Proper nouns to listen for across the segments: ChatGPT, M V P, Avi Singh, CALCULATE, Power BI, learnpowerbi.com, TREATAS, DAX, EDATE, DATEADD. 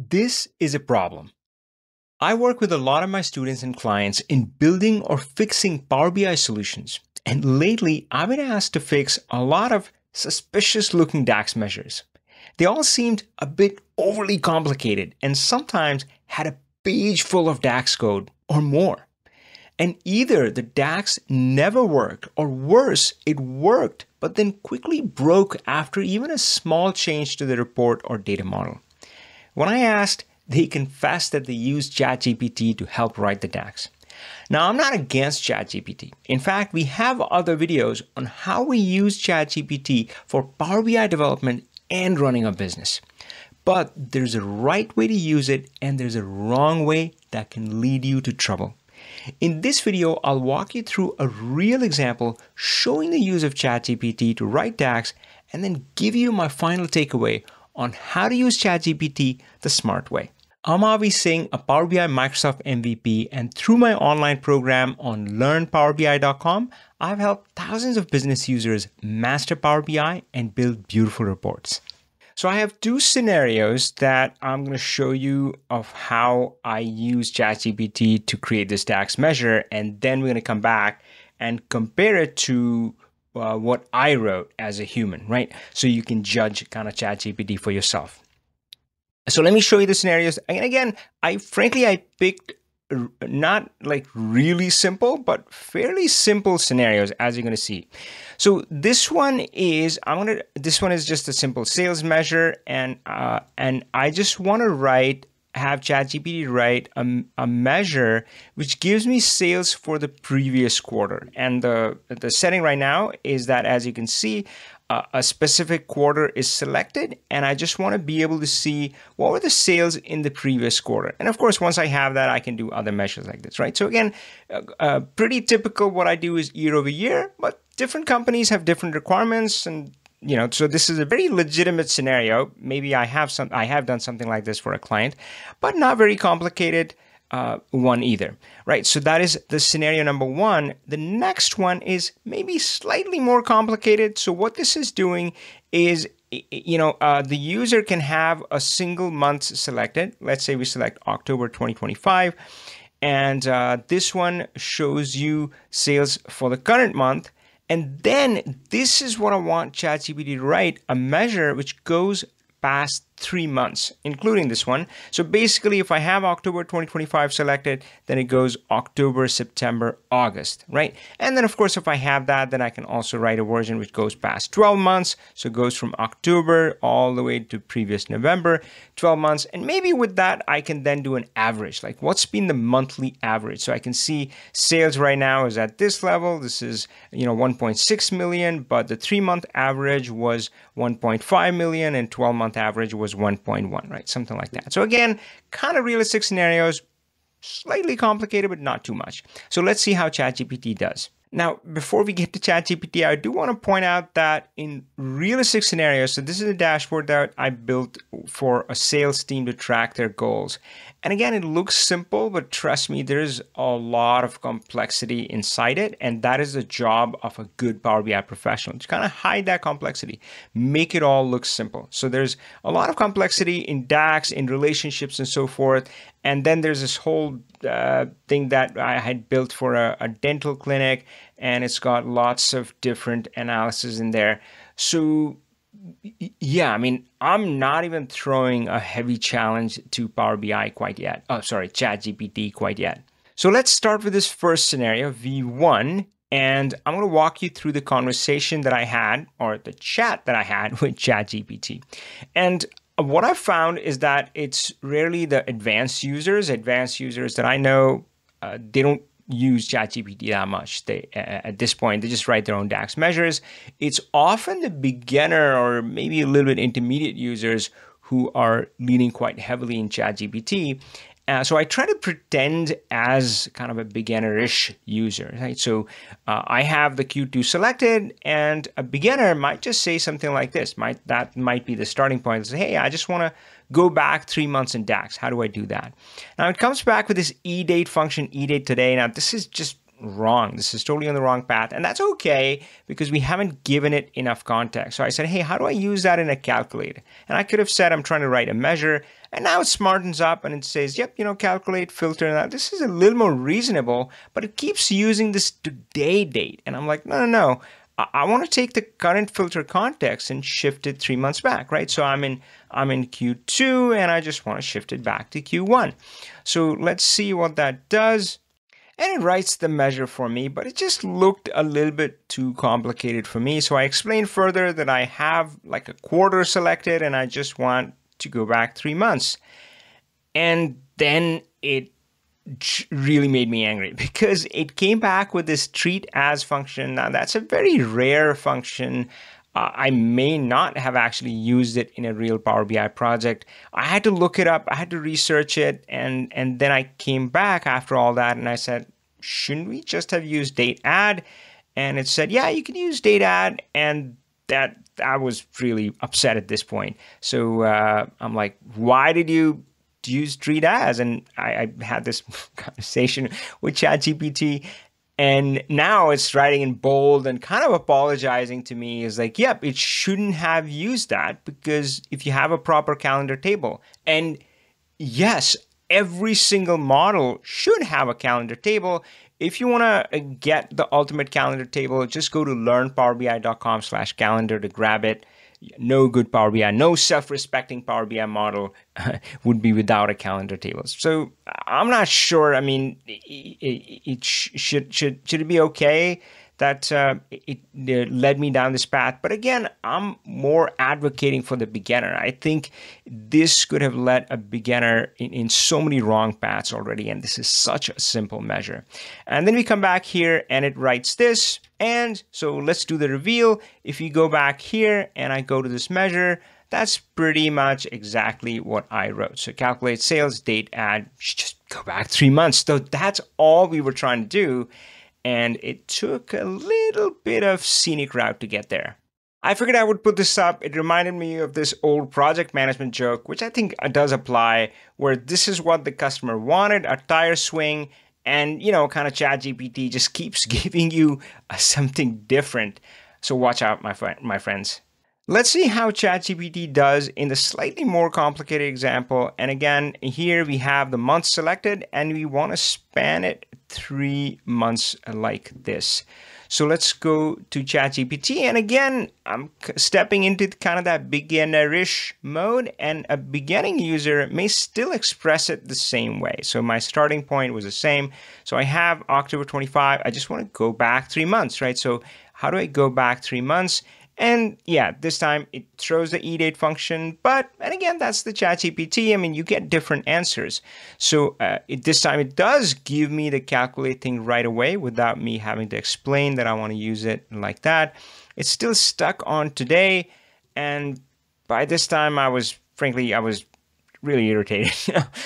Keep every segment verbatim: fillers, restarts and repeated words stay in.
This is a problem. I work with a lot of my students and clients in building or fixing Power B I solutions. And lately, I've been asked to fix a lot of suspicious looking DAX measures. They all seemed a bit overly complicated and sometimes had a page full of DAX code or more. And either the DAX never worked or worse, it worked, but then quickly broke after even a small change to the report or data model. When I asked, they confessed that they used ChatGPT to help write the DAX. Now, I'm not against ChatGPT. In fact, we have other videos on how we use ChatGPT for Power B I development and running a business. But there's a right way to use it and there's a wrong way that can lead you to trouble. In this video, I'll walk you through a real example showing the use of ChatGPT to write DAX and then give you my final takeaway on how to use ChatGPT the smart way. I'm Avi Singh, a Power B I Microsoft M V P, and through my online program on learn power B I dot com, I've helped thousands of business users master Power B I and build beautiful reports. So I have two scenarios that I'm going to show you of how I use ChatGPT to create this DAX measure, and then we're going to come back and compare it to uh, what I wrote as a human, right? So you can judge kind of ChatGPT for yourself. So let me show you the scenarios. And again, I frankly, I picked not like really simple, but fairly simple scenarios, as you're going to see. So this one is, I'm going to, this one is just a simple sales measure. And, uh, and I just want to write, have ChatGPT write a, a measure, which gives me sales for the previous quarter. And the, the setting right now is that, as you can see, Uh, a specific quarter is selected, and I just want to be able to see what were the sales in the previous quarter. And of course, once I have that, I can do other measures like this, right? So again, uh, uh, pretty typical. What I do is year over year, but different companies have different requirements, and you know, so this is a very legitimate scenario. Maybe I have some, I have done something like this for a client, but not very complicated uh, one either, right? So that is the scenario number one. The next one is maybe slightly more complicated. So what this is doing is, you know, uh, the user can have a single month selected. Let's say we select October twenty twenty-five. And uh, this one shows you sales for the current month. And then this is what I want ChatGPT to write, a measure which goes past three months, including this one. So basically, if I have October twenty twenty-five selected, then it goes October, September, August, right? And then of course, if I have that, then I can also write a version which goes past twelve months. So it goes from October all the way to previous November, twelve months. And maybe with that, I can then do an average, like what's been the monthly average. So I can see sales right now is at this level. This is, you know, one point six million, but the three month average was one point five million and twelve month average was one point one, right? Something like that. So again, kind of realistic scenarios, slightly complicated, but not too much. So let's see how ChatGPT does. Now, before we get to ChatGPT, I do want to point out that in realistic scenarios, so this is a dashboard that I built for a sales team to track their goals. And again, it looks simple, but trust me, there's a lot of complexity inside it. And that is the job of a good Power B I professional, to kind of hide that complexity, make it all look simple. So there's a lot of complexity in DAX, in relationships and so forth. And then there's this whole uh, thing that I had built for a, a dental clinic, and it's got lots of different analysis in there. So yeah, I mean, I'm not even throwing a heavy challenge to Power B I quite yet. Oh, sorry, ChatGPT quite yet. So let's start with this first scenario, V one. And I'm going to walk you through the conversation that I had, or the chat that I had with ChatGPT. And what I've found is that it's rarely the advanced users, advanced users that I know, uh, they don't use ChatGPT that much. They, uh, at this point, they just write their own DAX measures. It's often the beginner or maybe a little bit intermediate users who are leaning quite heavily in ChatGPT. Uh, so I try to pretend as kind of a beginner-ish user, right? So uh, I have the Q two selected, and a beginner might just say something like this. Might that might be the starting point. Say, hey, I just want to go back three months in DAX. How do I do that? Now it comes back with this EDATE function, EDATE today. Now this is just wrong. This is totally on the wrong path. And that's okay because we haven't given it enough context. So I said, hey, how do I use that in a calculator? And I could have said, I'm trying to write a measure. And now it smartens up and it says, yep, you know, calculate, filter. And that. This is a little more reasonable, but it keeps using this today date. And I'm like, no, no, no. I want to take the current filter context and shift it three months back, right? So I'm in I'm in Q two and I just want to shift it back to Q one. So let's see what that does. And it writes the measure for me, but it just looked a little bit too complicated for me. So I explained further that I have like a quarter selected and I just want to go back three months. And then it really made me angry because it came back with this TREATAS function. Now that's a very rare function. Uh, I may not have actually used it in a real Power B I project. I had to look it up. I had to research it. And, and then I came back after all that and I said, shouldn't we just have used DATEADD? And it said, yeah, you can use DATEADD. And that I was really upset at this point. So uh, I'm like, why did you use TREATAS? And I, I had this conversation with ChatGPT, and now it's writing in bold and kind of apologizing to me. Is like, yep, it shouldn't have used that because if you have a proper calendar table, and yes, every single model should have a calendar table. If you want to get the ultimate calendar table, just go to learn power B I dot com slash calendar to grab it. No good Power B I, no self-respecting Power B I model would be without a calendar table. So I'm not sure. I mean, it, it should should should it be okay that uh, it, it led me down this path? But again, I'm more advocating for the beginner. I think this could have led a beginner in, in so many wrong paths already, and this is such a simple measure. And then we come back here and it writes this. And so let's do the reveal. If you go back here and I go to this measure, that's pretty much exactly what I wrote. So calculate sales, date, add, just go back three months. So that's all we were trying to do. And it took a little bit of scenic route to get there. I figured I would put this up. It reminded me of this old project management joke, which I think does apply, where this is what the customer wanted, a tire swing. And, you know, kind of ChatGPT just keeps giving you something different. So watch out, my, fr my friends. Let's see how ChatGPT does in the slightly more complicated example. And again, here we have the month selected and we want to span it three months like this. So let's go to ChatGPT. And again, I'm stepping into kind of that beginnerish mode, and a beginning user may still express it the same way. So my starting point was the same. So I have October twenty-five. I just want to go back three months, right? So how do I go back three months? And yeah, this time it throws the EDATE function, but, and again, that's the ChatGPT. I mean, you get different answers. So uh, it, this time it does give me the calculate thing right away without me having to explain that I want to use it like that. It's still stuck on today. And by this time I was, frankly, I was really irritated.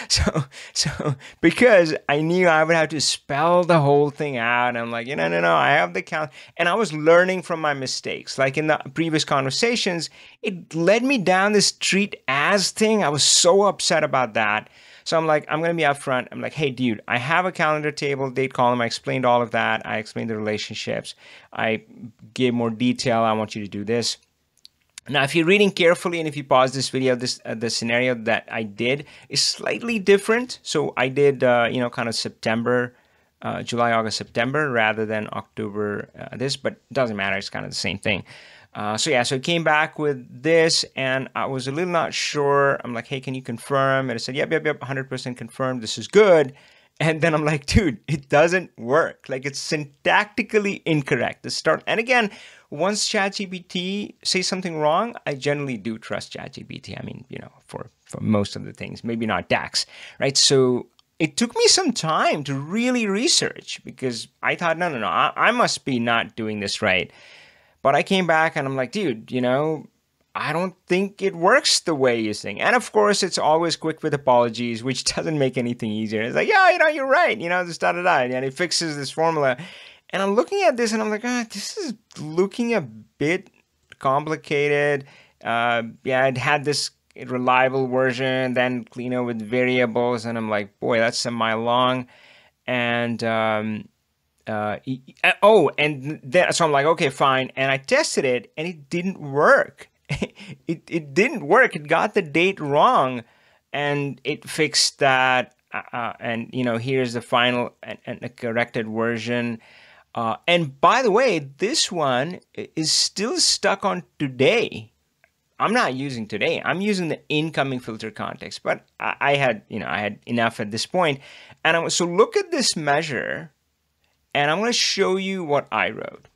so, so because I knew I would have to spell the whole thing out. And I'm like, you know, no, no, I have the count. And I was learning from my mistakes. Like in the previous conversations, it led me down this TREATAS thing. I was so upset about that. So I'm like, I'm going to be upfront. I'm like, hey, dude, I have a calendar table, date column. I explained all of that. I explained the relationships. I gave more detail. I want you to do this. Now, if you're reading carefully and if you pause this video, this uh, the scenario that I did is slightly different. So I did, uh, you know, kind of September, uh, July, August, September rather than October, uh, this, but it doesn't matter. It's kind of the same thing. Uh, so yeah, so it came back with this and I was a little not sure. I'm like, hey, can you confirm? And it said, yep, yep, yep, one hundred percent confirmed. This is good. And then I'm like, dude, it doesn't work. Like it's syntactically incorrect. The start. And again, once ChatGPT says something wrong, I generally do trust ChatGPT. I mean, you know, for, for most of the things, maybe not DAX, right? So it took me some time to really research because I thought, no, no, no, I, I must be not doing this right. But I came back and I'm like, dude, you know, I don't think it works the way you think. And of course, it's always quick with apologies, which doesn't make anything easier. It's like, yeah, you know, you're right. You know, this da da da. And it fixes this formula. And I'm looking at this and I'm like, ah, this is looking a bit complicated. Uh, yeah, it had this reliable version, then cleaner with variables. And I'm like, boy, that's a mile long. And um, Uh, oh, and then, so I'm like, okay, fine. And I tested it and it didn't work. it, it didn't work. It got the date wrong and it fixed that. Uh, and, you know, here's the final and, and the corrected version. Uh, and by the way, this one is still stuck on today. I'm not using today. I'm using the incoming filter context, but I, I had, you know, I had enough at this point. And I was, so look at this measure and I'm going to show you what I wrote.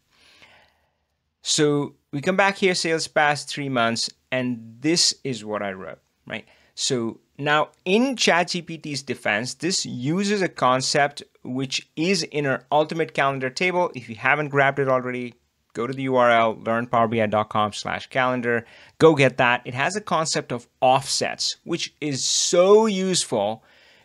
So we come back here, sales past three months, and this is what I wrote, right? So now in ChatGPT's defense, this uses a concept which is in our ultimate calendar table. If you haven't grabbed it already, go to the U R L, learn power B I dot com slash calendar, go get that. It has a concept of offsets, which is so useful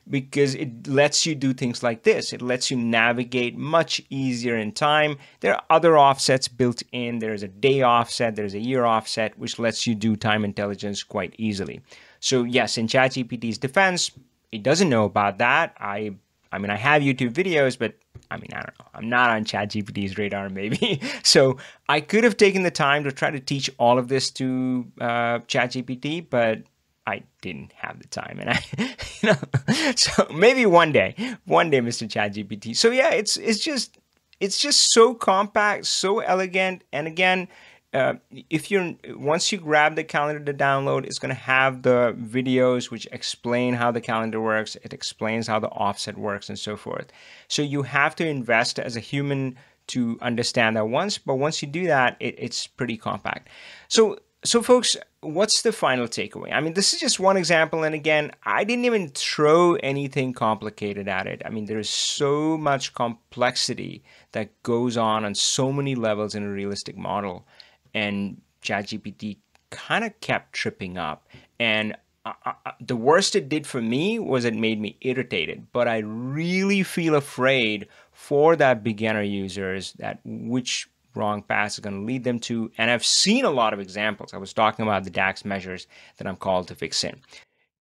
because it lets you do things like this. It lets you navigate much easier in time. There are other offsets built in. There's a day offset, there's a year offset, which lets you do time intelligence quite easily. So yes, in ChatGPT's defense, it doesn't know about that. I I mean, I have YouTube videos, but I mean, I don't know. I'm not on ChatGPT's radar, maybe. So I could have taken the time to try to teach all of this to uh, ChatGPT, but I didn't have the time. And I, you know, so maybe one day, one day, Mister ChatGPT. So yeah, it's, it's just, it's just so compact, so elegant. And again, uh, if you're, once you grab the calendar to download, it's going to have the videos which explain how the calendar works. It explains how the offset works and so forth. So you have to invest as a human to understand that once, but once you do that, it, it's pretty compact. So, so folks, what's the final takeaway? I mean, this is just one example. And again, I didn't even throw anything complicated at it. I mean, there is so much complexity that goes on on so many levels in a realistic model. And ChatGPT kind of kept tripping up. And I, I, the worst it did for me was it made me irritated. But I really feel afraid for that beginner users that which wrong path is going to lead them to. And I've seen a lot of examples. I was talking about the DAX measures that I'm called to fix in.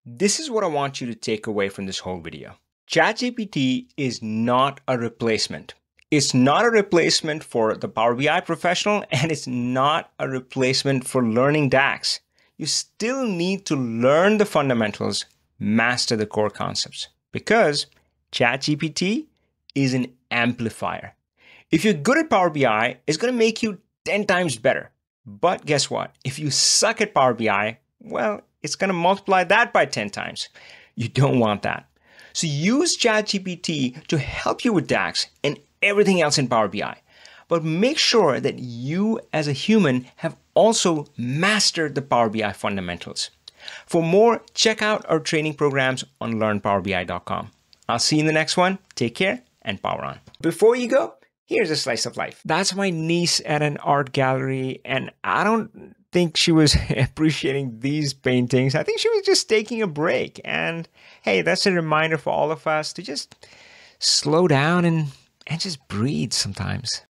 This is what I want you to take away from this whole video. ChatGPT is not a replacement. It's not a replacement for the Power B I professional, and it's not a replacement for learning DAX. You still need to learn the fundamentals, master the core concepts, because ChatGPT is an amplifier. If you're good at Power B I, it's going to make you ten times better. But guess what? If you suck at Power B I, well, it's going to multiply that by ten times. You don't want that. So use ChatGPT to help you with DAX and everything else in Power B I. But make sure that you as a human have also mastered the Power B I fundamentals. For more, check out our training programs on learn power B I dot com. I'll see you in the next one. Take care and power on. Before you go, here's a slice of life. That's my niece at an art gallery, and I don't think she was appreciating these paintings. I think she was just taking a break. And hey, that's a reminder for all of us to just slow down and And just breathe sometimes.